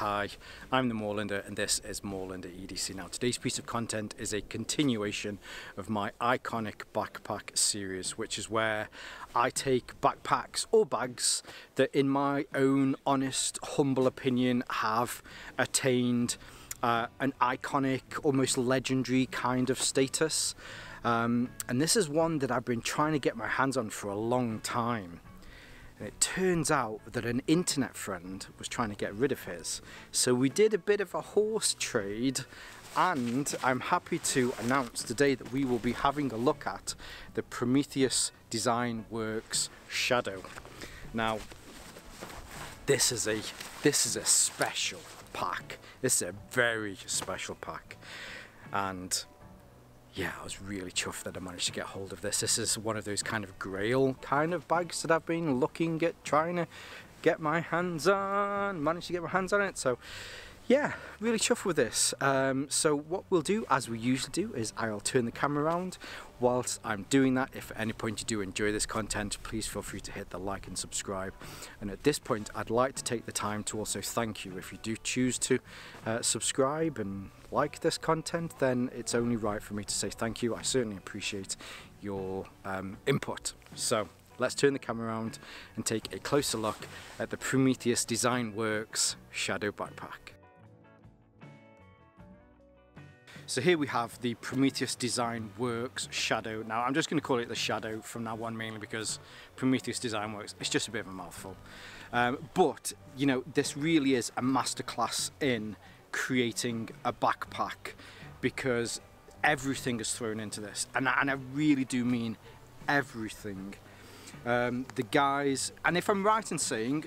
Hi, I'm the Moorlander and this is Moorlander EDC. Now today's piece of content is a continuation of my iconic backpack series, which is where I take backpacks or bags that in my own honest, humble opinion have attained an iconic, almost legendary kind of status. And this is one that I've been trying to get my hands on for a long time. And it turns out that an internet friend was trying to get rid of his. So we did a bit of a horse trade, and I'm happy to announce today that we will be having a look at the Prometheus Design Werx Shado. Now, this is a special pack. This is a very special pack. And yeah, I was really chuffed that I managed to get hold of this. This is one of those kind of grail kind of bags that I've been looking at, trying to get my hands on, managed to get my hands on it. So yeah, really chuffed with this. So what we'll do, as we usually do, is I'll turn the camera around. Whilst I'm doing that, if at any point you do enjoy this content, please feel free to hit the like and subscribe. And at this point, I'd like to take the time to also thank you. If you do choose to subscribe and like this content, then it's only right for me to say thank you. I certainly appreciate your input. So let's turn the camera around and take a closer look at the Prometheus Design Werx Shado Backpack. So here we have the Prometheus Design Werx Shado. Now I'm just going to call it the Shado from now on, mainly because Prometheus Design Werx, it's just a bit of a mouthful. But, you know, this really is a masterclass in creating a backpack, because everything is thrown into this. And I really do mean everything. The guys, and if I'm right in saying,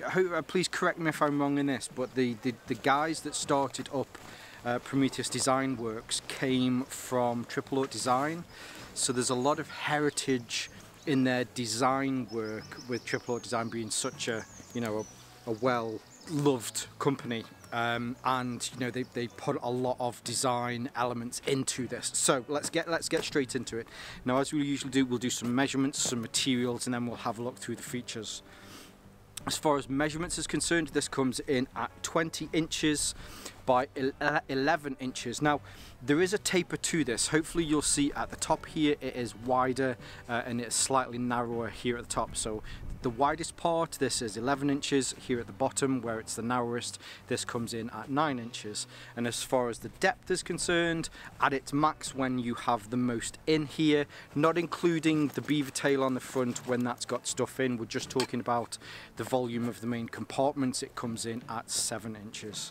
please correct me if I'm wrong in this, but the guys that started up Prometheus Design Werx came from Triple Aught Design, so there's a lot of heritage in their design work, with Triple Aught Design being such a, you know, a well-loved company, and you know they put a lot of design elements into this. So let's get straight into it. Now, as we usually do, we'll do some measurements, some materials, and then we'll have a look through the features. As far as measurements is concerned, this comes in at 20 inches by 11 inches. Now, there is a taper to this. Hopefully you'll see at the top here, it is wider and it's slightly narrower here at the top. So the widest part, this is 11 inches. Here at the bottom, where it's the narrowest, this comes in at 9 inches. And as far as the depth is concerned, at its max when you have the most in here, not including the beaver tail on the front when that's got stuff in, we're just talking about the volume of the main compartments, it comes in at 7 inches.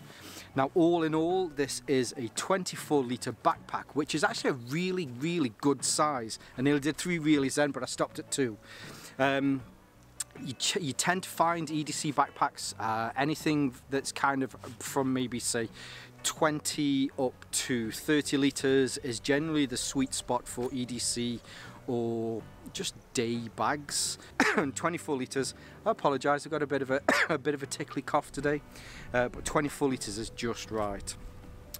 Now, all in all, this is a 24-litre backpack, which is actually a really, really good size. I nearly did 3 wheelies then, but I stopped at 2. You tend to find EDC backpacks, anything that's kind of from maybe say 20 up to 30 litres is generally the sweet spot for EDC or just day bags. 24 litres, I apologise, I've got a bit of a tickly cough today, but 24 litres is just right.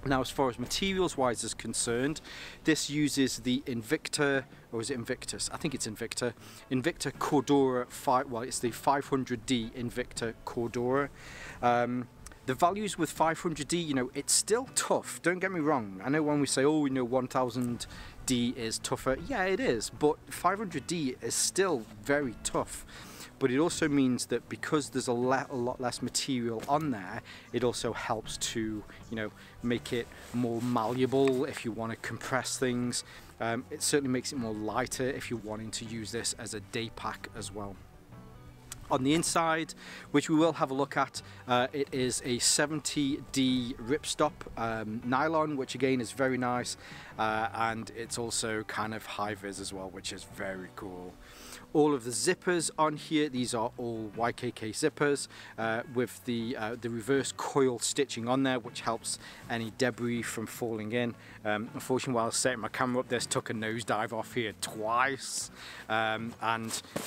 Now, as far as materials wise is concerned, this uses the Invicta, or is it Invictus? I think it's Invicta. Invicta Cordura, well, it's the 500D Invicta Cordura. The values with 500D, you know, it's still tough, don't get me wrong. I know when we say, oh, you know, 1000D is tougher. Yeah, it is, but 500D is still very tough. But it also means that because there's a lot less material on there, it also helps to, you know, make it more malleable if you want to compress things. It certainly makes it more lighter if you're wanting to use this as a day pack as well. On the inside, which we will have a look at, it is a 70D ripstop nylon, which again is very nice, and it's also kind of high-vis as well, which is very cool. All of the zippers on here, these are all YKK zippers with the reverse coil stitching on there, which helps any debris from falling in. Unfortunately, while I was setting my camera up, this took a nosedive off here twice, and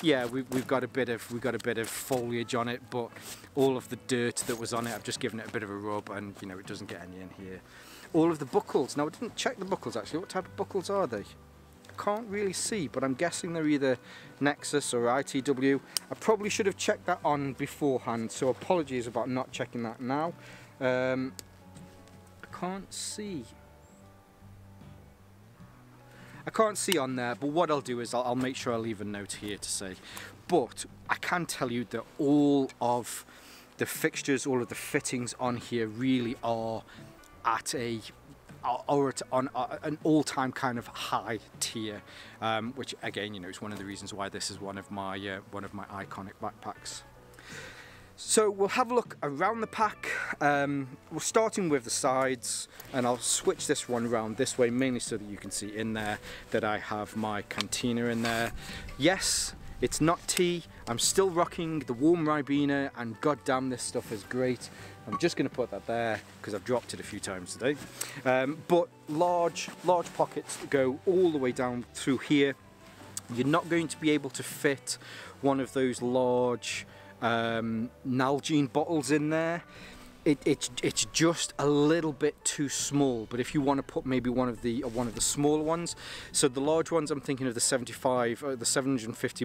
yeah, we've got a bit of foliage on it, but all of the dirt that was on it, I've just given it a bit of a rub, and you know it doesn't get any in here. All of the buckles. Now, I didn't check the buckles actually. What type of buckles are they? Can't really see, but I'm guessing they're either Nexus or ITW. I probably should have checked that on beforehand, so apologies about not checking that now. I can't see. I can't see on there, but what I'll do is I'll make sure I leave a note here to say. But I can tell you that all of the fixtures, all of the fittings on here really are at a on an all-time kind of high tier, which again, you know, is one of the reasons why this is one of my iconic backpacks. So we'll have a look around the pack. We're starting with the sides, and I'll switch this one around this way mainly so that you can see in there that I have my cantina in there. Yes, it's not tea. I'm still rocking the warm Ribena, and goddamn, this stuff is great. I'm just going to put that there because I've dropped it a few times today. But large pockets go all the way down through here. You're not going to be able to fit one of those large Nalgene bottles in there. It's just a little bit too small, but if you want to put maybe one of the smaller ones, so the large ones, I'm thinking of the 750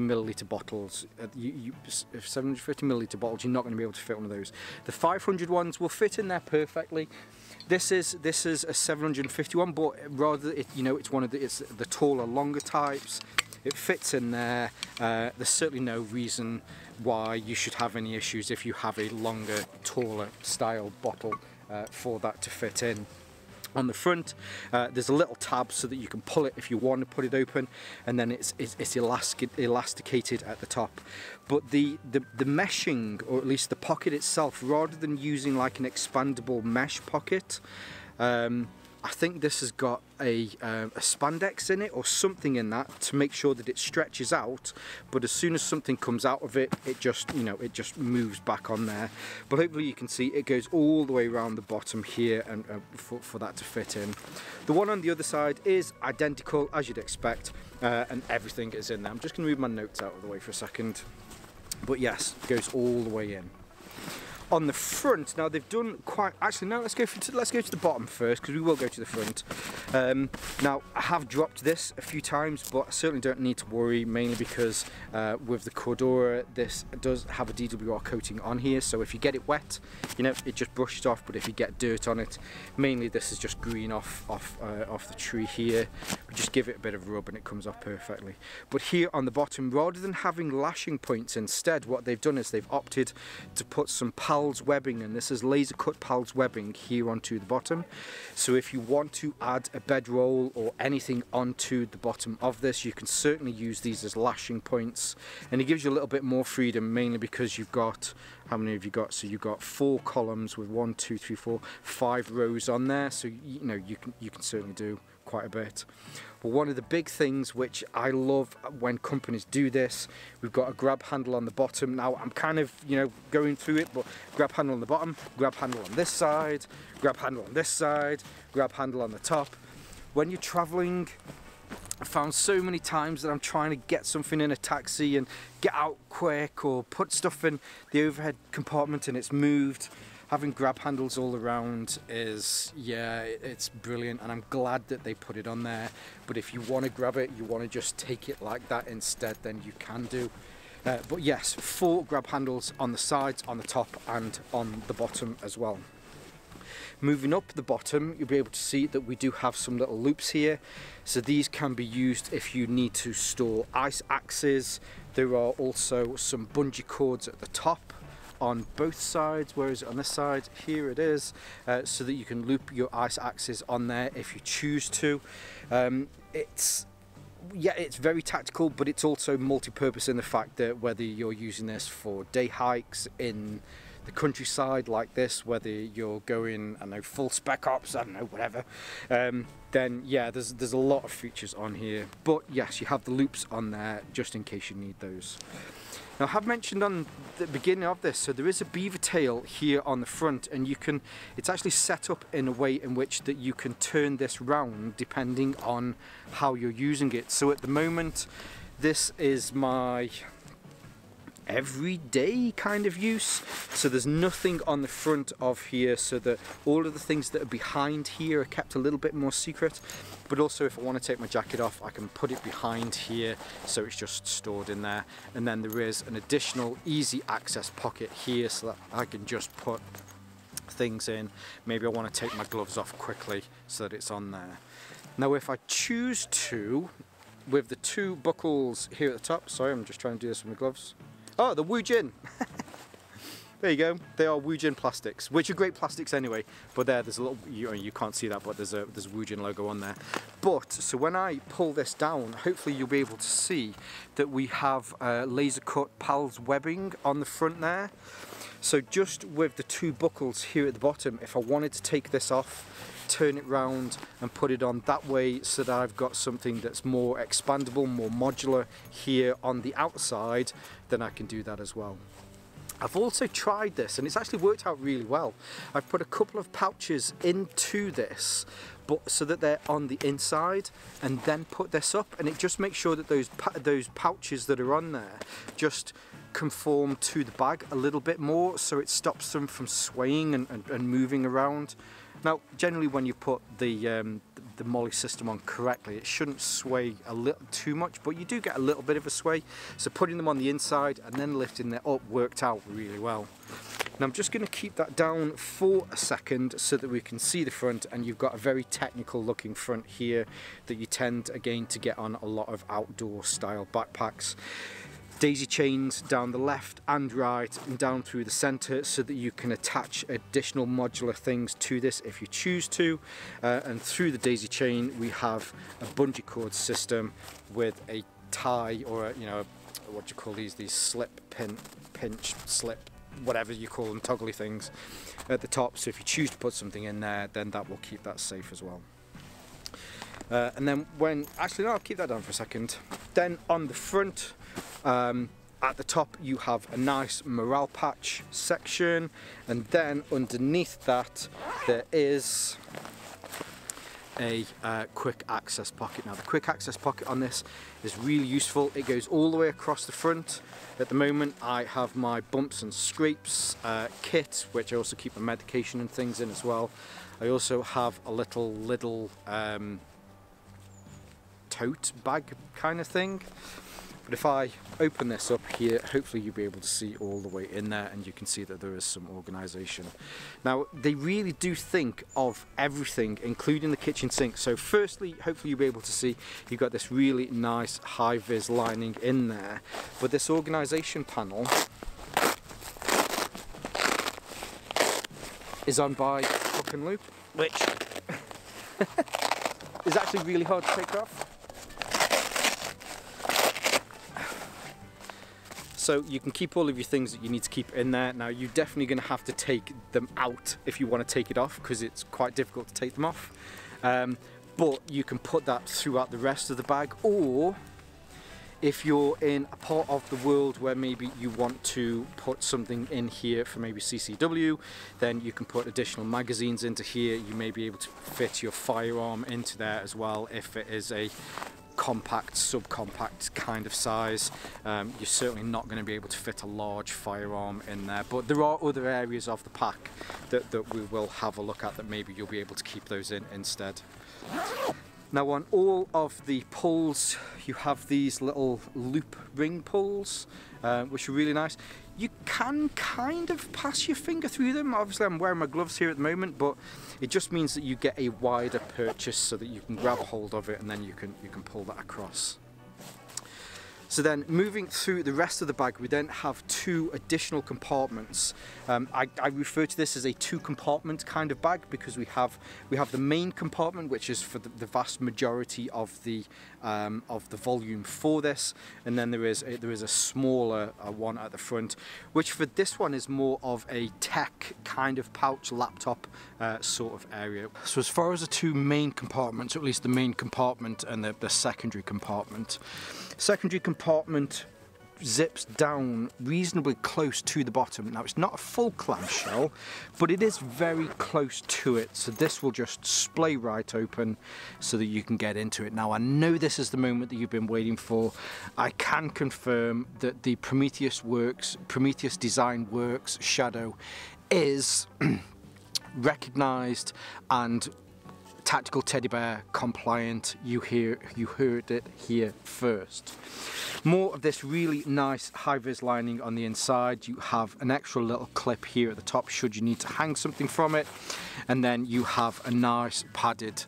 milliliter bottles. 750 milliliter bottles, you're not going to be able to fit one of those. The 500 ones will fit in there perfectly. This is a 751, but rather it's it's the taller, longer types. It fits in there. There's certainly no reason why you should have any issues if you have a longer, taller style bottle for that to fit in. On the front, there's a little tab so that you can pull it if you want to put it open, and then it's elasticated at the top. But the meshing, or at least the pocket itself, rather than using like an expandable mesh pocket, I think this has got a spandex in it or something in that to make sure that it stretches out, but as soon as something comes out of it, it just moves back on there. But hopefully you can see it goes all the way around the bottom here, and for that to fit in. The one on the other side is identical, as you'd expect, and everything is in there. I'm just going to move my notes out of the way for a second, but yes, it goes all the way in. On the front, now they've done quite. Actually, no. Let's go to the bottom first, because we will go to the front. Now I have dropped this a few times, but I certainly don't need to worry, mainly because with the Cordura, this does have a DWR coating on here. So if you get it wet, it just brushes off. But if you get dirt on it, mainly this is just green off the tree here. We just give it a bit of rub, and it comes off perfectly. But here on the bottom, rather than having lashing points, instead what they've done is they've opted to put some PALS webbing, and this is laser cut PALS webbing here onto the bottom. So if you want to add a bedroll or anything onto the bottom of this, you can certainly use these as lashing points, and it gives you a little bit more freedom, mainly because you've got, how many have you got? So you've got 4 columns with 5 rows on there, so you can certainly do quite a bit. But one of the big things which I love when companies do this, we've got a grab handle on the bottom. Now I'm kind of going through it, but grab handle on the bottom, grab handle on this side, grab handle on this side, grab handle on the top. When you're traveling, I found so many times that I'm trying to get something in a taxi and get out quick, or put stuff in the overhead compartment and it's moved. Having grab handles all around is, yeah, it's brilliant, and I'm glad that they put it on there. But if you want to grab it, you want to just take it like that instead, then you can do. But yes, 4 grab handles on the sides, on the top, and on the bottom as well. Moving up the bottom, you'll be able to see that we do have some little loops here. So these can be used if you need to store ice axes. There are also some bungee cords at the top on both sides, whereas on this side here it is, so that you can loop your ice axes on there if you choose to. It's very tactical, but it's also multi-purpose in the fact that whether you're using this for day hikes in the countryside like this, whether you're going, I don't know, full spec ops, I don't know, whatever, then yeah, there's a lot of features on here. But yes, you have the loops on there just in case you need those. Now, I have mentioned on the beginning of this, so there is a beaver tail here on the front, and it's actually set up in a way in which that you can turn this round depending on how you're using it. So at the moment, this is my everyday kind of use. So there's nothing on the front of here, so that all of the things that are behind here are kept a little bit more secret. But also, if I want to take my jacket off, I can put it behind here, so it's just stored in there. And then there is an additional easy access pocket here, so that I can just put things in. Maybe I want to take my gloves off quickly so that it's on there. Now if I choose to, with the two buckles here at the top, sorry I'm just trying to do this with my gloves. Oh, the Woojin! There you go, they are Woojin plastics, which are great plastics anyway, but there's a little, you can't see that, but there's a Woojin logo on there. But, so when I pull this down, hopefully you'll be able to see that we have laser cut PALS webbing on the front there. So just with the two buckles here at the bottom, if I wanted to take this off, turn it round and put it on that way so that I've got something that's more expandable, more modular here on the outside, then I can do that as well. I've also tried this and it's actually worked out really well. I've put a couple of pouches into this but so that they're on the inside and then put this up, and it just makes sure that those pouches that are on there just conform to the bag a little bit more, so it stops them from swaying and moving around. Now generally when you put the MOLLE system on correctly, it shouldn't sway a little too much, but you do get a little bit of a sway, so putting them on the inside and then lifting them up worked out really well. Now I'm just going to keep that down for a second so that we can see the front, and you've got a very technical looking front here that you tend again to get on a lot of outdoor style backpacks. Daisy chains down the left and right and down through the center so that you can attach additional modular things to this if you choose to, and through the daisy chain we have a bungee cord system with a tie or a, what do you call these slip pin, pinch, slip, whatever you call them, toggly things at the top, so if you choose to put something in there then that will keep that safe as well. And then I'll keep that down for a second. Then on the front, at the top you have a nice morale patch section, and then underneath that there is a quick access pocket. Now the quick access pocket on this is really useful. It goes all the way across the front. At the moment I have my bumps and scrapes kit, which I also keep my medication and things in as well. I also have a little tote bag kind of thing. But if I open this up here, hopefully you'll be able to see all the way in there, and you can see that there is some organisation. Now, they really do think of everything, including the kitchen sink. So firstly, hopefully you'll be able to see you've got this really nice high-vis lining in there. But this organisation panel is on by hook and loop, which is actually really hard to take off. So you can keep all of your things that you need to keep in there. Now you're definitely going to have to take them out if you want to take it off, because it's quite difficult to take them off. But you can put that throughout the rest of the bag, or if you're in a part of the world where maybe you want to put something in here for maybe CCW, then you can put additional magazines into here. You may be able to fit your firearm into there as well if it is a compact, subcompact kind of size. You're certainly not going to be able to fit a large firearm in there, but there are other areas of the pack that we will have a look at that maybe you'll be able to keep those in instead. Now on all of the pulls you have these little loop ring pulls, which are really nice. You can kind of pass your finger through them. Obviously I'm wearing my gloves here at the moment, but it just means that you get a wider purchase so that you can grab hold of it and then you can pull that across. So then moving through the rest of the bag, we then have two additional compartments. I refer to this as a two compartment kind of bag because we have the main compartment, which is for the vast majority of the volume for this, and then there is a smaller one at the front, which for this one is more of a tech kind of pouch, laptop sort of area. So as far as the two main compartments, or at least the main compartment and the secondary compartment. Secondary compartment zips down reasonably close to the bottom. Now it's not a full clamshell, but it is very close to it, so this will just splay right open so that you can get into it. Now I know this is the moment that you've been waiting for. I can confirm that the Prometheus Design Werx Shado is recognised and tactical teddy bear compliant. You heard it here first. More of this really nice high-vis lining on the inside. You have an extra little clip here at the top should you need to hang something from it, and then you have a nice padded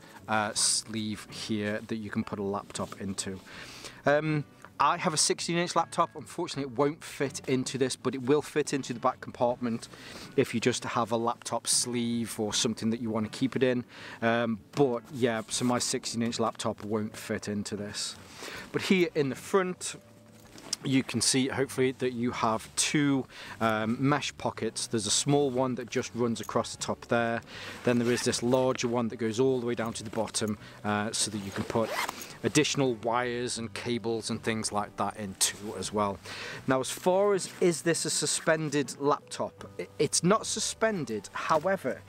sleeve here that you can put a laptop into. I have a 16-inch laptop. Unfortunately, it won't fit into this, but it will fit into the back compartment if you just have a laptop sleeve or something that you want to keep it in. But yeah, so my 16-inch laptop won't fit into this. But here in the front, you can see hopefully that you have two mesh pockets. There's a small one that just runs across the top there. Then there is this larger one that goes all the way down to the bottom so that you can put additional wires and cables and things like that into as well. Now, as far as is this a suspended laptop, it's not suspended. However,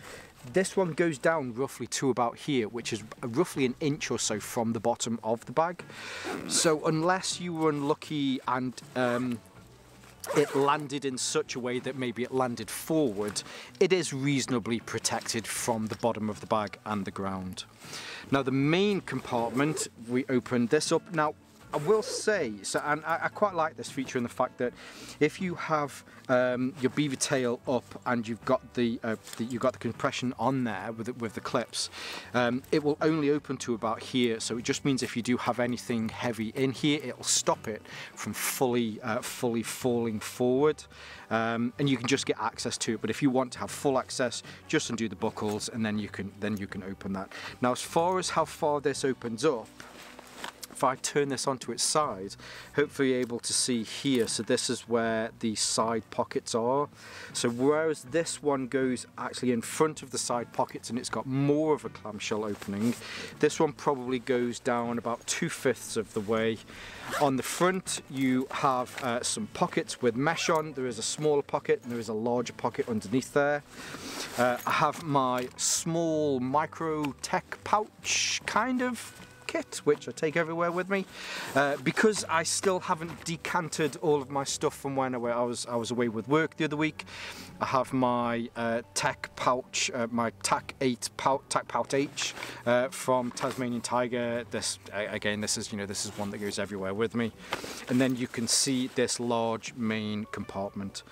this one goes down roughly to about here, which is roughly an inch or so from the bottom of the bag. So unless you were unlucky and it landed in such a way that maybe it landed forward, it is reasonably protected from the bottom of the bag and the ground. Now the main compartment, we open this up. Now I will say, so, and I quite like this feature in the fact that if you have your beaver tail up and you've got the compression on there with the clips, it will only open to about here. So it just means if you do have anything heavy in here, it'll stop it from fully falling forward. And you can just get access to it. But if you want to have full access, just undo the buckles and then you can open that. Now, as far as how far this opens up, if I turn this onto its side, hopefully you're able to see here. So this is where the side pockets are. So whereas this one goes actually in front of the side pockets and it's got more of a clamshell opening, this one probably goes down about 2/5 of the way. On the front, you have some pockets with mesh on. There is a smaller pocket and there is a larger pocket underneath there. I have my small micro tech pouch, kind of, kit, which I take everywhere with me, because I still haven't decanted all of my stuff from when I was away with work the other week. I have my tech pouch, my Tac Pout H from Tasmanian Tiger. This again, this is one that goes everywhere with me, and then you can see this large main compartment.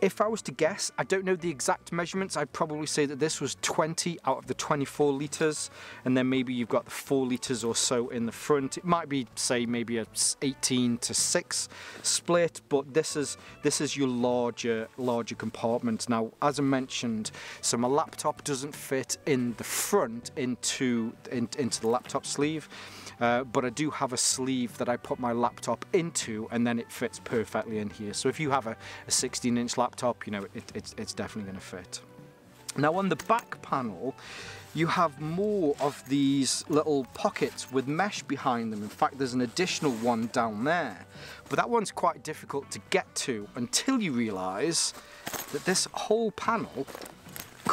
If I was to guess, I don't know the exact measurements, I'd probably say that this was 20 out of the 24 litres, and then maybe you've got the 4 litres or so in the front. It might be, say, maybe a 18:6 split, but this is your larger compartment. Now, as I mentioned, so my laptop doesn't fit in the front into the laptop sleeve, but I do have a sleeve that I put my laptop into, and then it fits perfectly in here. So if you have a 16-inch laptop, you know, it's definitely going to fit. Now on the back panel, you have more of these little pockets with mesh behind them. In fact, there's an additional one down there, but that one's quite difficult to get to until you realize that this whole panel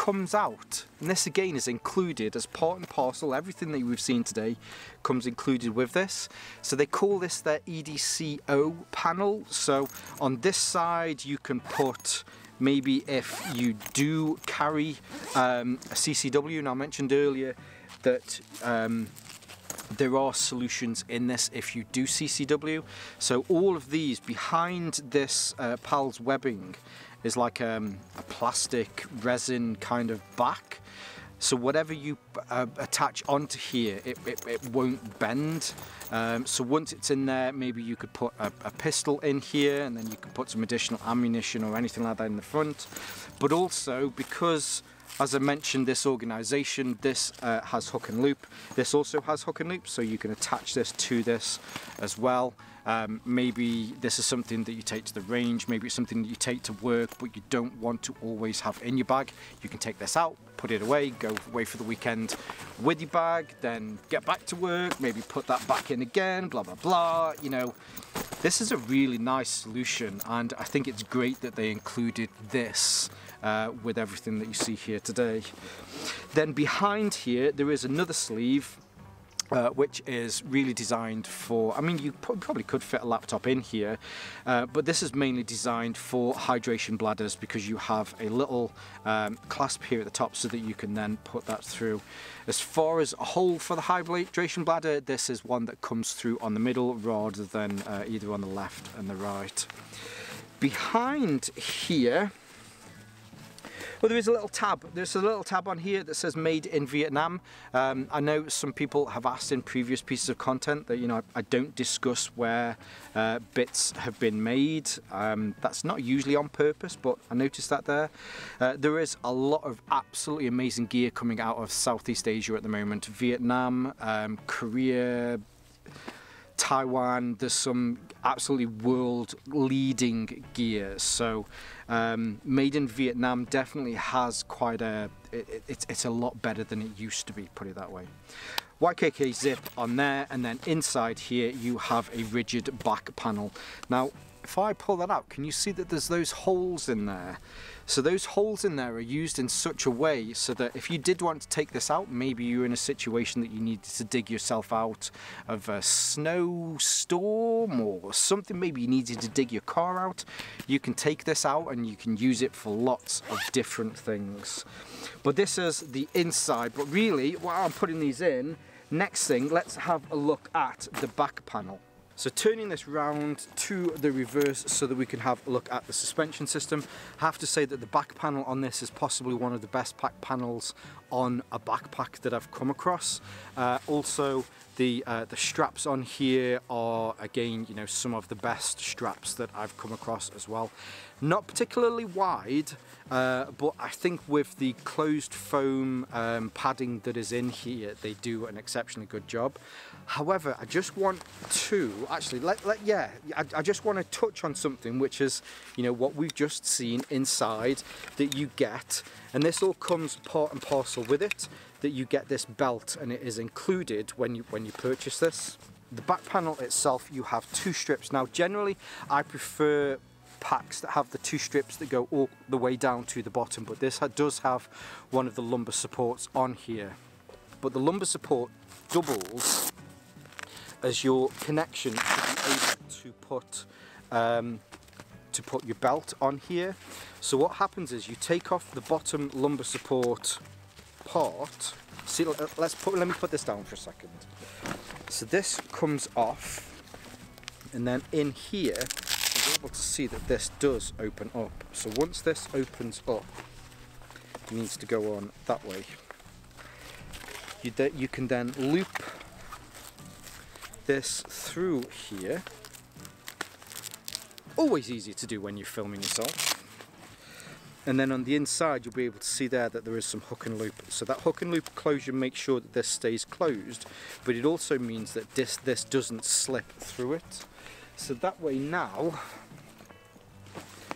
comes out, and this again is included as part and parcel. Everything that we've seen today comes included with this. So they call this their EDCO panel. So on this side you can put, maybe if you do carry a CCW, and I mentioned earlier that there are solutions in this if you do CCW. So all of these behind this PAL's webbing is like a plastic resin kind of back. So whatever you attach onto here, it won't bend. So once it's in there, maybe you could put a pistol in here, and then you could put some additional ammunition or anything like that in the front. But also, because as I mentioned, this organization, this has hook and loop. This also has hook and loop, so you can attach this to this as well. Maybe this is something that you take to the range, maybe it's something that you take to work, but you don't want to always have in your bag. You can take this out, put it away, go away for the weekend with your bag, then get back to work, maybe put that back in again, blah, blah, blah, you know. This is a really nice solution, and I think it's great that they included this with everything that you see here today. Then behind here, there is another sleeve which is really designed for, I mean, you probably could fit a laptop in here, but this is mainly designed for hydration bladders, because you have a little clasp here at the top so that you can then put that through. As far as a hole for the hydration bladder, this is one that comes through on the middle rather than either on the left and the right. Behind here, well, there is a little tab. There's a little tab on here that says Made in Vietnam. I know some people have asked in previous pieces of content that, you know, I don't discuss where bits have been made. That's not usually on purpose, but I noticed that there. There is a lot of absolutely amazing gear coming out of Southeast Asia at the moment. Vietnam, Korea, Taiwan, there's some absolutely world-leading gear. So Made in Vietnam definitely has quite a, it's a lot better than it used to be, put it that way. YKK zip on there, and then inside here you have a rigid back panel. Now, if I pull that out, can you see that there's those holes in there? So those holes in there are used in such a way so that if you did want to take this out, maybe you're in a situation that you needed to dig yourself out of a snowstorm or something, maybe you needed to dig your car out, you can take this out and you can use it for lots of different things. But this is the inside, but really, while I'm putting these in, next thing, let's have a look at the back panel. So turning this round to the reverse so that we can have a look at the suspension system. I have to say that the back panel on this is possibly one of the best back panels on a backpack that I've come across. Also, the straps on here are, again, you know, some of the best straps that I've come across as well. Not particularly wide, but I think with the closed foam padding that is in here, they do an exceptionally good job. However, I just want to, actually, I just want to touch on something, which is, you know, what we've just seen inside that you get, and this all comes part and parcel with it, that you get this belt, and it is included when you purchase this. The back panel itself, you have two strips. Now, generally, I prefer packs that have the two strips that go all the way down to the bottom, but this does have one of the lumbar supports on here. But the lumbar support doubles as your connection to be able to put your belt on here. So what happens is you take off the bottom lumbar support part. See, let me put this down for a second. So this comes off, and then in here, able to see that this does open up. So once this opens up, it needs to go on that way. You can then loop this through here. Always easy to do when you're filming yourself. And then on the inside, you'll be able to see there that there is some hook and loop. So that hook and loop closure makes sure that this stays closed, but it also means that this doesn't slip through it. So that way now,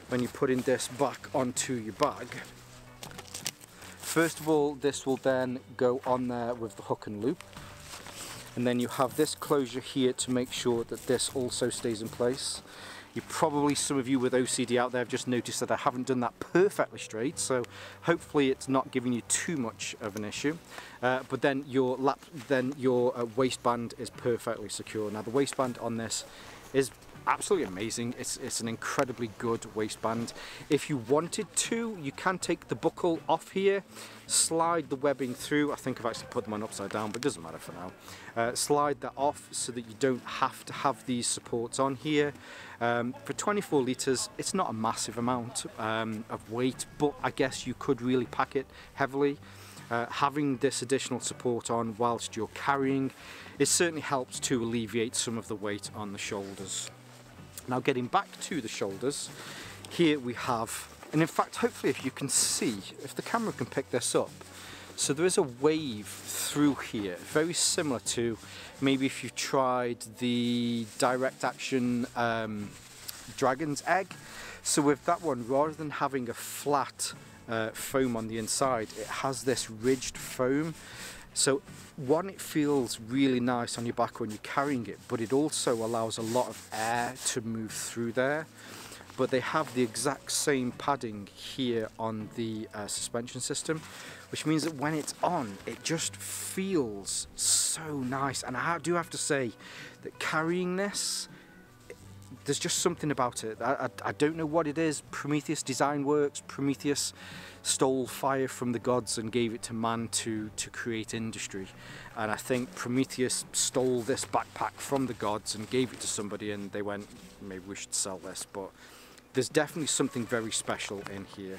when you're putting this back onto your bag, first of all, this will then go on there with the hook and loop. And then you have this closure here to make sure that this also stays in place. You probably, some of you with OCD out there, have just noticed that I haven't done that perfectly straight, so hopefully it's not giving you too much of an issue. But then your waistband is perfectly secure. Now the waistband on this is absolutely amazing. It's an incredibly good waistband. If you wanted to, you can take the buckle off here, slide the webbing through. I think I've actually put them on upside down, but it doesn't matter for now. Slide that off so that you don't have to have these supports on here. For 24 litres, it's not a massive amount of weight, but I guess you could really pack it heavily. Having this additional support on whilst you're carrying, it certainly helps to alleviate some of the weight on the shoulders. Now getting back to the shoulders, here we have, and in fact hopefully if you can see, if the camera can pick this up, so there is a wave through here, very similar to maybe if you've tried the Direct Action Dragon's Egg. So with that one, rather than having a flat foam on the inside, it has this ridged foam. So one, it feels really nice on your back when you're carrying it, but it also allows a lot of air to move through there. but they have the exact same padding here on the suspension system, which means that when it's on, it just feels so nice. And I do have to say that carrying this, there's just something about it. I don't know what it is. Prometheus Design Werx. Prometheus stole fire from the gods and gave it to man to create industry. And I think Prometheus stole this backpack from the gods and gave it to somebody, and they went, maybe we should sell this. But there's definitely something very special in here.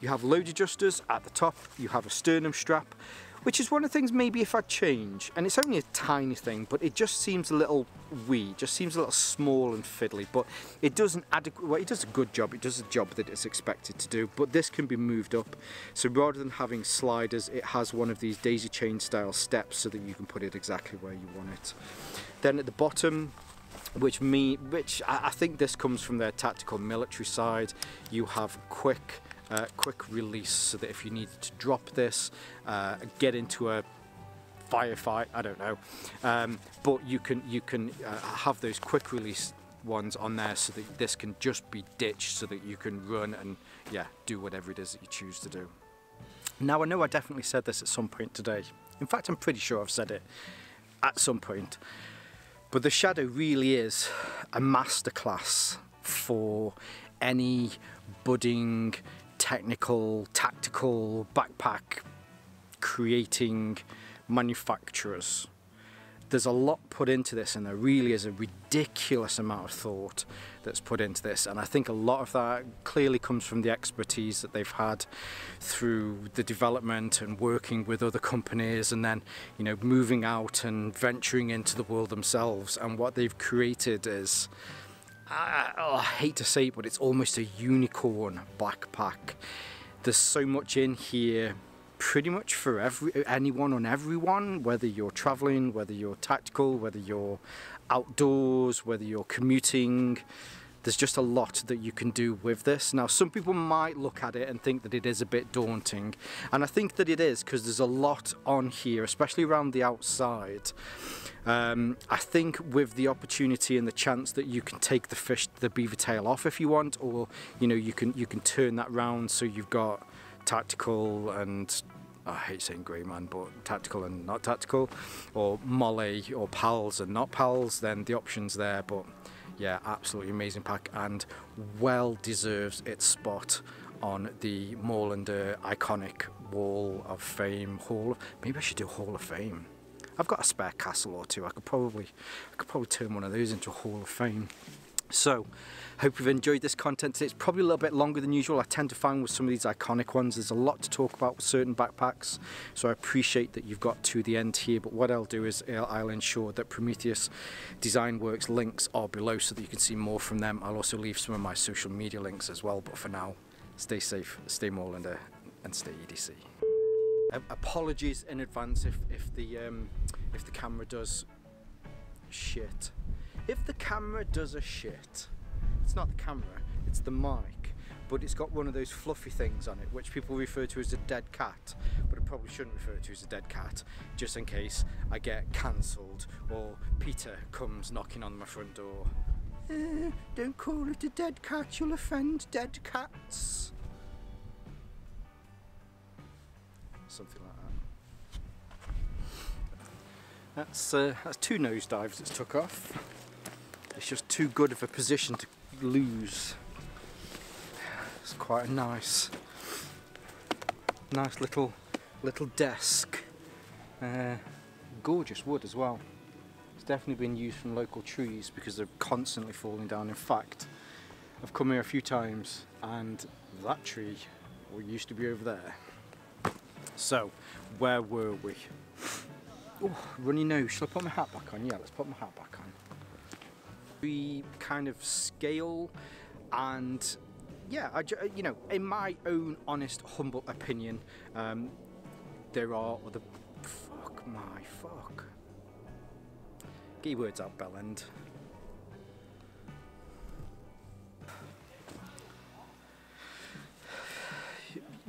You have load adjusters at the top. You have a sternum strap, which is one of the things maybe if I change, and it's only a tiny thing, but it just seems a little wee, just seems a little small and fiddly, but it does an adequate, well, it does a good job, it does the job that it's expected to do, but this can be moved up. So rather than having sliders, it has one of these daisy chain style steps so that you can put it exactly where you want it. Then at the bottom, which I think this comes from their tactical military side, you have quick release, so that if you needed to drop this, get into a firefight, I don't know, but you can have those quick release ones on there so that this can just be ditched so that you can run and, yeah, do whatever it is that you choose to do. Now, I know I definitely said this at some point today. In fact, I'm pretty sure I've said it at some point, but the Shado really is a masterclass for any budding technical, tactical backpack creating manufacturers. There's a lot put into this, and there really is a ridiculous amount of thought that's put into this, and I think a lot of that clearly comes from the expertise that they've had through the development and working with other companies, and then, you know, moving out and venturing into the world themselves. And what they've created is, I hate to say it, but it's almost a unicorn backpack. There's so much in here, pretty much for anyone and everyone, whether you're traveling, whether you're tactical, whether you're outdoors, whether you're commuting. There's just a lot that you can do with this. Now, some people might look at it and think that it is a bit daunting, and I think that it is, because there's a lot on here, especially around the outside. I think with the opportunity and the chance that you can take the fish, the beaver tail off if you want, or, you know, you can turn that round, so you've got tactical and, I hate saying grey man, but tactical and not tactical, or melee, or pals and not pals, then the option's there. But yeah, absolutely amazing pack, and well deserves its spot on the Moorlander iconic wall of fame hall. Maybe I should do Hall of Fame. I've got a spare castle or two. I could probably turn one of those into a Hall of Fame. So, hope you've enjoyed this content today. It's probably a little bit longer than usual. I tend to find with some of these iconic ones, there's a lot to talk about with certain backpacks, so I appreciate that you've got to the end here. But what I'll do is I'll ensure that Prometheus Design Werx links are below so that you can see more from them. I'll also leave some of my social media links as well, but for now, stay safe, stay Moorlander, and stay EDC. Apologies in advance if the camera does shit. If the camera does a shit, it's not the camera, it's the mic, but it's got one of those fluffy things on it, which people refer to as a dead cat, but it probably shouldn't refer to as a dead cat, just in case I get cancelled or Peter comes knocking on my front door. Don't call it a dead cat, you'll offend dead cats. Something like that. That's two nosedives it's took off. It's just too good of a position to lose. It's quite a nice little desk. Gorgeous wood as well. It's definitely been used from local trees because they're constantly falling down. In fact, I've come here a few times and that tree used to be over there. So, where were we? Oh, runny nose. Shall I put my hat back on? Yeah, let's put my hat back on. We kind of scale, and yeah, you know, in my own honest, humble opinion, there are other. Fuck my fuck. Get your words out, bellend.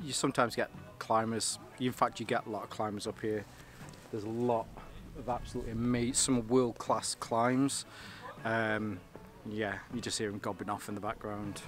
You sometimes get climbers. In fact, you get a lot of climbers up here. There's a lot of absolutely amazing, some world-class climbs. Yeah, you just hear them gobbling off in the background.